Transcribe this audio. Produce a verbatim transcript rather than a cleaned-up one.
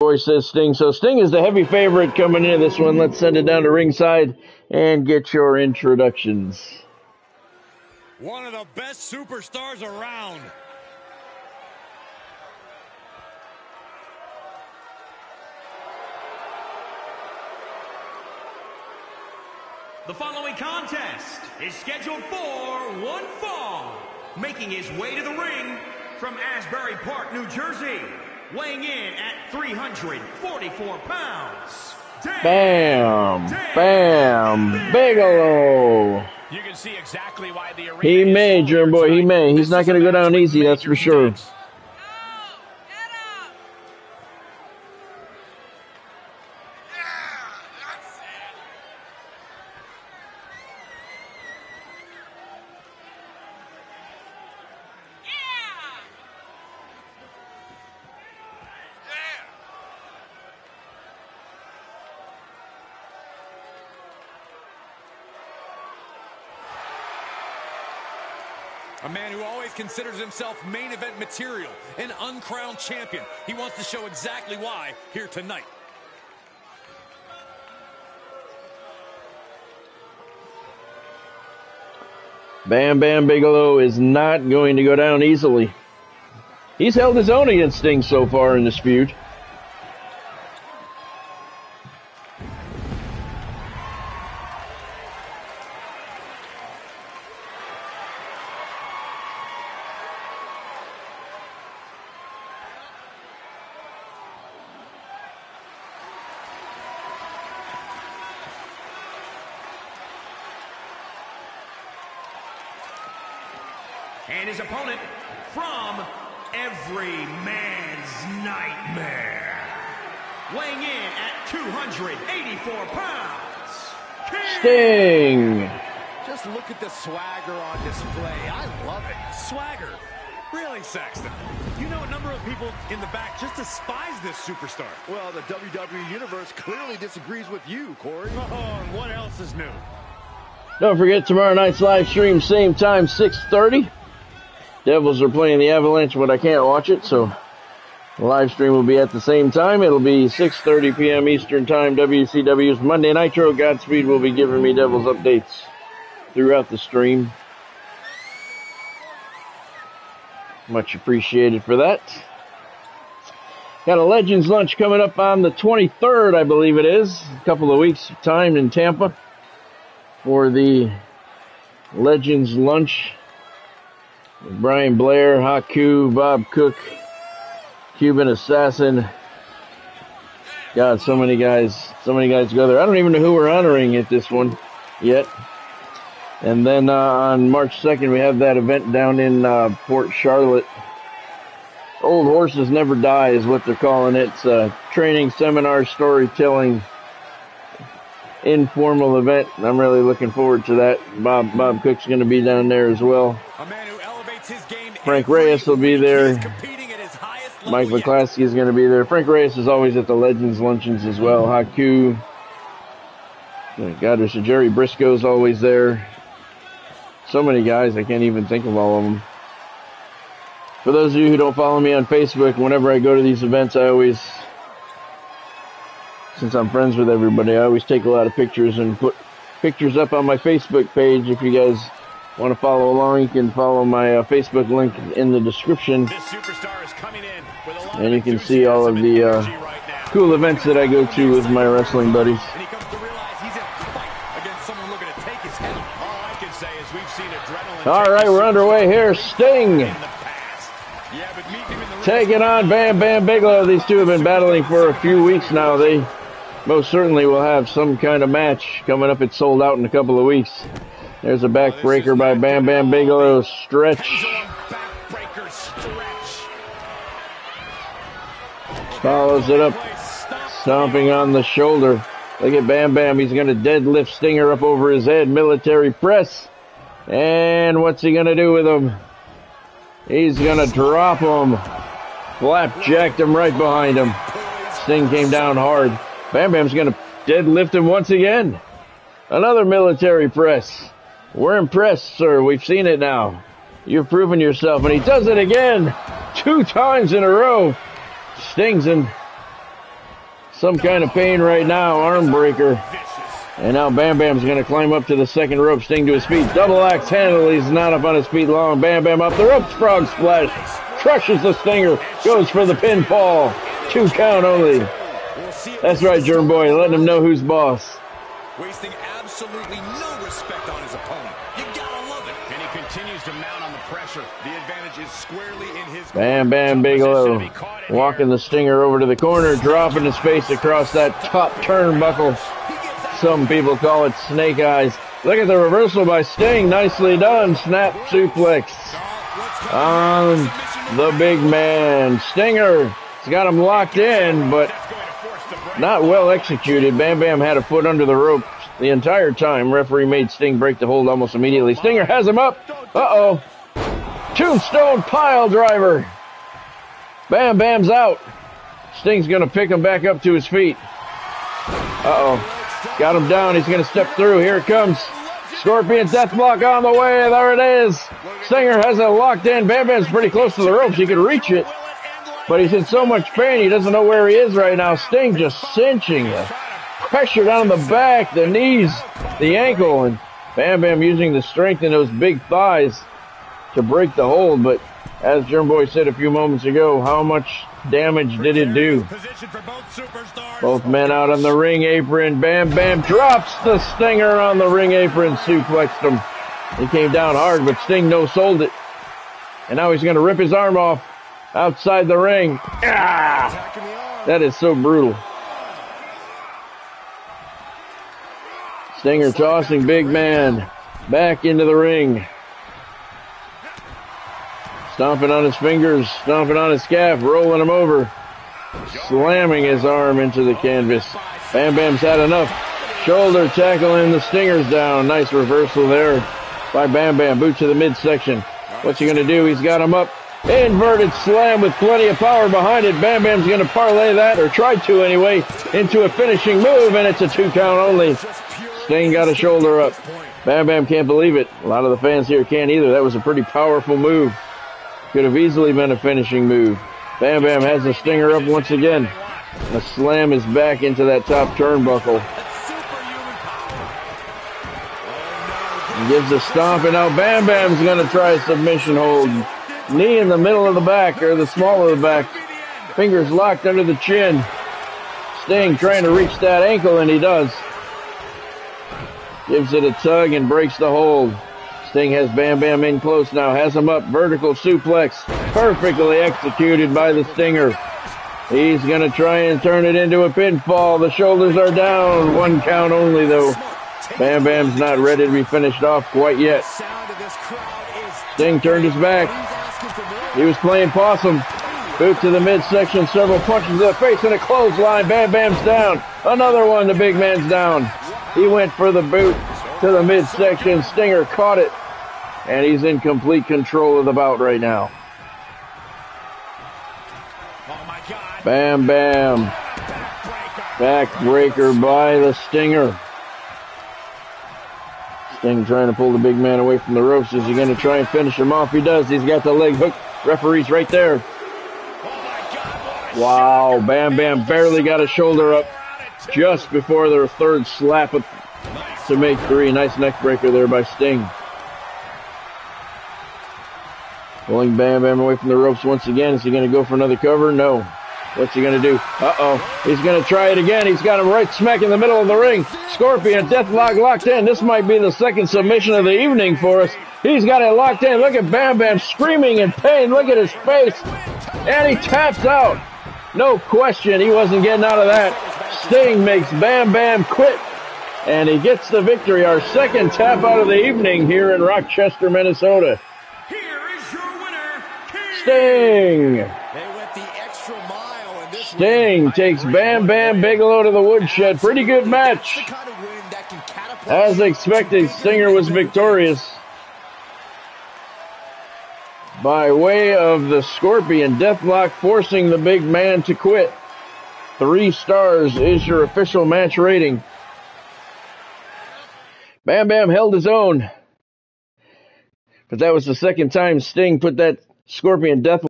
Roy says Sting. So Sting is the heavy favorite coming into this one. Let's send it down to ringside and get your introductions. One of the best superstars around. The following contest is scheduled for one fall. Making his way to the ring from Asbury Park, New Jersey. Weighing in at three hundred forty-four pounds. Bam! Bam! Bigelow! You can see exactly why the arena He may, German boy, he may. He's not going to go down easy, that's for sure. A man who always considers himself main event material, an uncrowned champion. He wants to show exactly why here tonight. Bam Bam Bigelow is not going to go down easily. He's held his own against Sting so far in this feud. And his opponent from Every Man's Nightmare, weighing in at two hundred eighty-four pounds, Sting. Just look at the swagger on display. I love it. Swagger. Really, Saxton? You know, a number of people in the back just despise this superstar. Well, the W W E Universe clearly disagrees with you, Corey. Oh, and what else is new? Don't forget tomorrow night's live stream, same time, six thirty. Devils are playing the Avalanche, but I can't watch it, so the live stream will be at the same time. It'll be six thirty p m Eastern Time, W C W's Monday Nitro. Godspeed will be giving me Devils updates throughout the stream. Much appreciated for that. Got a Legends Lunch coming up on the twenty-third, I believe it is. A couple of weeks' time in Tampa for the Legends Lunch. Brian Blair, Haku, Bob Cook, Cuban Assassin. God, so many guys, so many guys go there. I don't even know who we're honoring at this one yet. And then uh, on March second, we have that event down in uh, Port Charlotte. Old Horses Never Die is what they're calling it. It's a training, seminar, storytelling, informal event. I'm really looking forward to that. Bob, Bob Cook's going to be down there as well. Frank Reyes will be there. Mike Weclassky is going to be there. Frank Reyes is always at the Legends Luncheons as well. Haku. God, there's a Jerry Briscoe is always there. So many guys, I can't even think of all of them. For those of you who don't follow me on Facebook, whenever I go to these events, I always, since I'm friends with everybody, I always take a lot of pictures and put pictures up on my Facebook page. If you guys want to follow along, you can follow my uh, Facebook link in the description. This superstar is coming in with a lot and you can see all of the uh, right cool events that I go to with my wrestling buddies. And he comes to realize he's in a fight against someone looking to take his head. All I can say is we've seen adrenaline. All right, we're underway here. Sting yeah, but meet him in the taking on Bam Bam Bigelow. These two have been battling for a few weeks now. They most certainly will have some kind of match coming up. It's sold out in a couple of weeks. There's a backbreaker by Bam Bam Bigelow. Stretch. Follows it up. Stomping on the shoulder. Look at Bam Bam. He's going to deadlift Stinger up over his head. Military press. And what's he going to do with him? He's going to drop him. Flapjacked him right behind him. Sting came down hard. Bam Bam's going to deadlift him once again. Another military press. We're impressed, sir. We've seen it now. You've proven yourself. And he does it again. Two times in a row. Stings him. some kind of pain right now, arm breaker. And now Bam Bam's going to climb up to the second rope, Sting to his feet. Double axe handle, he's not up on his feet long. Bam Bam up the ropes, frog splash. Crushes the Stinger, goes for the pinfall. Two count only. That's right, Germ Boy, letting him know who's boss. Wasting absolutely no respect on his opponent. You gotta love it. And he continues to mount on the pressure. The advantage is squarely in his... Bam Bam Bigelow walking the Stinger over to the corner, dropping his face across that top turnbuckle. Some people call it snake eyes. Look at the reversal by Sting. Nicely done. Snap suplex on the big man. Stinger has got him locked in, but not well executed. Bam Bam had a foot under the rope the entire time. Referee made Sting break the hold almost immediately. Stinger has him up. Uh-oh. Tombstone pile driver. Bam Bam's out. Sting's going to pick him back up to his feet. Uh-oh. Got him down. He's going to step through. Here it comes. Scorpion Deathlock on the way. There it is. Stinger has it locked in. Bam Bam's pretty close to the ropes. He could reach it, but he's in so much pain he doesn't know where he is right now. Sting just cinching it. Pressure down the back, the knees, the ankle, and Bam Bam using the strength in those big thighs to break the hold. But as Germ Boy said a few moments ago, how much damage did it do? Both men out on the ring apron. Bam Bam drops the Stinger on the ring apron, suplexed him. He came down hard, but Sting no-sold it. And now he's going to rip his arm off outside the ring. Ah! That is so brutal. Stinger tossing big man back into the ring. Stomping on his fingers, stomping on his calf, rolling him over, slamming his arm into the canvas. Bam Bam's had enough. Shoulder tackling the Stingers down. Nice reversal there by Bam Bam. Boot to the midsection. What's he going to do? He's got him up. Inverted slam with plenty of power behind it. Bam Bam's going to parlay that, or try to anyway, into a finishing move, and it's a two count only. Sting got a shoulder up. Bam Bam can't believe it. A lot of the fans here can't either. That was a pretty powerful move. Could have easily been a finishing move. Bam Bam has the Stinger up once again. The slam is back into that top turnbuckle. He gives a stomp, and now Bam Bam's going to try a submission hold. Knee in the middle of the back, or the small of the back. Fingers locked under the chin. Sting trying to reach that ankle, and he does. Gives it a tug and breaks the hold. Sting has Bam Bam in close now, has him up, vertical suplex, perfectly executed by the Stinger. He's going to try and turn it into a pinfall. The shoulders are down, one count only though. Bam Bam's not ready to be finished off quite yet. Sting turned his back. He was playing possum. Boot to the midsection, several punches to the face and a clothesline. Bam Bam's down. Another one, the big man's down. He went for the boot to the midsection. Stinger caught it, and he's in complete control of the bout right now. Oh my God. Bam Bam. Backbreaker by the Stinger. Sting trying to pull the big man away from the ropes. Is he going to try and finish him off? He does. He's got the leg hook. Referee's right there. Wow. Bam Bam barely got his shoulder up just before their third slap of to make three. Nice neck breaker there by Sting. Pulling Bam Bam away from the ropes once again. Is he going to go for another cover? No. What's he going to do? Uh-oh. He's going to try it again. He's got him right smack in the middle of the ring. Scorpion Deathlock locked in. This might be the second submission of the evening for us. He's got it locked in. Look at Bam Bam screaming in pain. Look at his face. And he taps out. No question. He wasn't getting out of that. Sting makes Bam Bam quit. And he gets the victory, our second tap out of the evening here in Rochester, Minnesota. Here is your winner, Sting. They went the extra mile, and this Sting takes Bam Bam Bigelow to the woodshed. Pretty good match. As expected, Stinger was victorious by way of the Scorpion Deathlock, forcing the big man to quit. Three stars is your official match rating. Bam Bam held his own, but that was the second time Sting put that Scorpion Deathlock